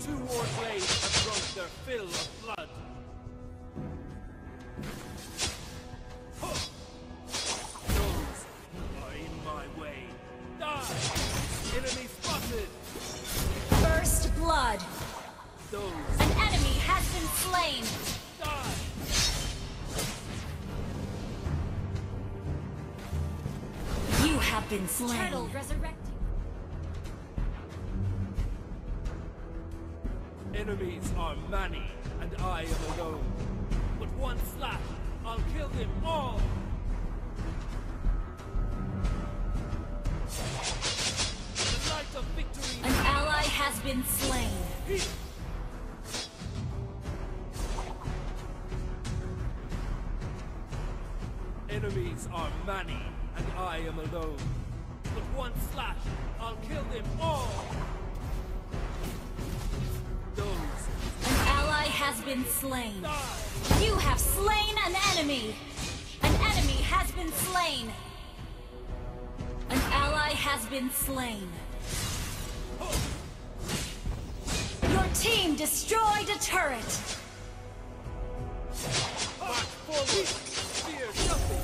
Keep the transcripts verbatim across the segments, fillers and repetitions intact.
two war blades have drunk their fill of blood. Those who are in my way, die! Enemy spotted! First blood! Those. An enemy has been slain! Die! Have been slain. Turtle resurrected. Enemies are many, and I am alone. With one slap, I'll kill them all. The light of victory. An ally has been slain. He Enemies are many. And I am alone. With one slash, I'll kill them all! Those... An ally has been slain. Die. You have slain an enemy! An enemy has been slain! An ally has been slain. Oh. Your team destroyed a turret! Back forward! Fear nothing!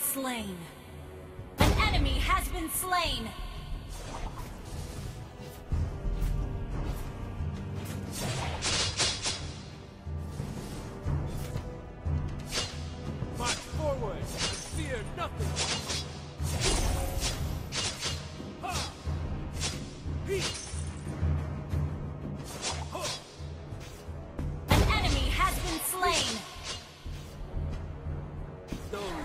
Slain. An enemy has been slain. March forward and fear nothing. Ha! Peace. Ha! An enemy has been slain. Those.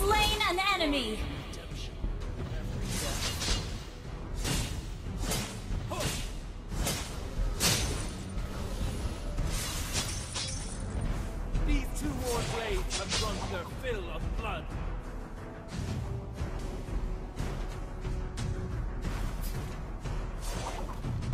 Slain an enemy! These two war blades have drunk their fill of blood.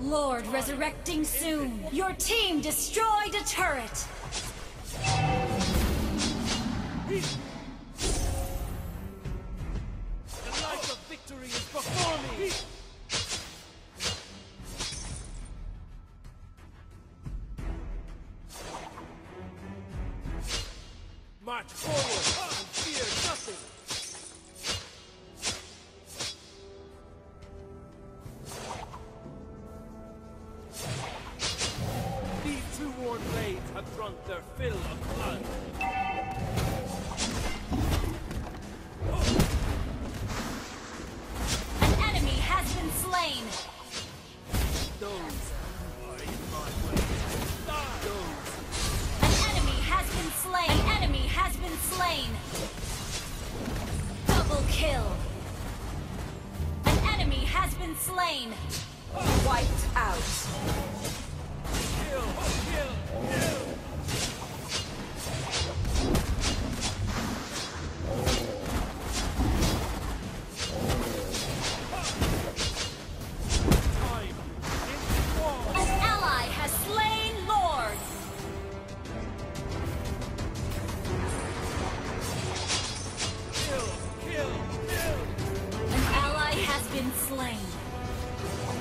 Lord resurrecting soon. Your team destroyed a turret. The light of victory is before me. March forward and fear nothing. Their fill of blood. Oh. been slain. Wiped out. Kill, kill, kill. An ally has slain Lord. Kill, kill, kill. An ally has been slain.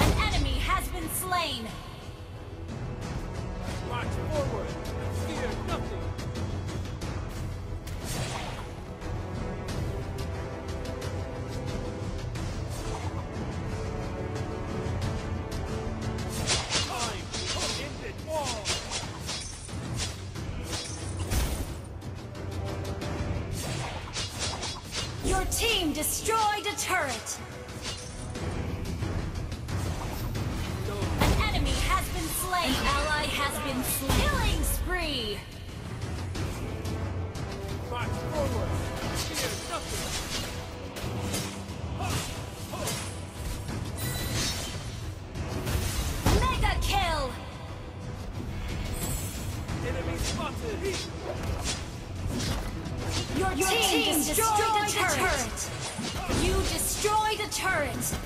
An enemy has been slain. March forward and fear nothing. Your team destroyed a turret! An enemy has been slain! An ally has been slain! Killing spree! March forward! Fear nothing! Mega kill! Enemy spotted! Your, Your team, team destroyed, destroyed a turret. turret! You destroyed a turret!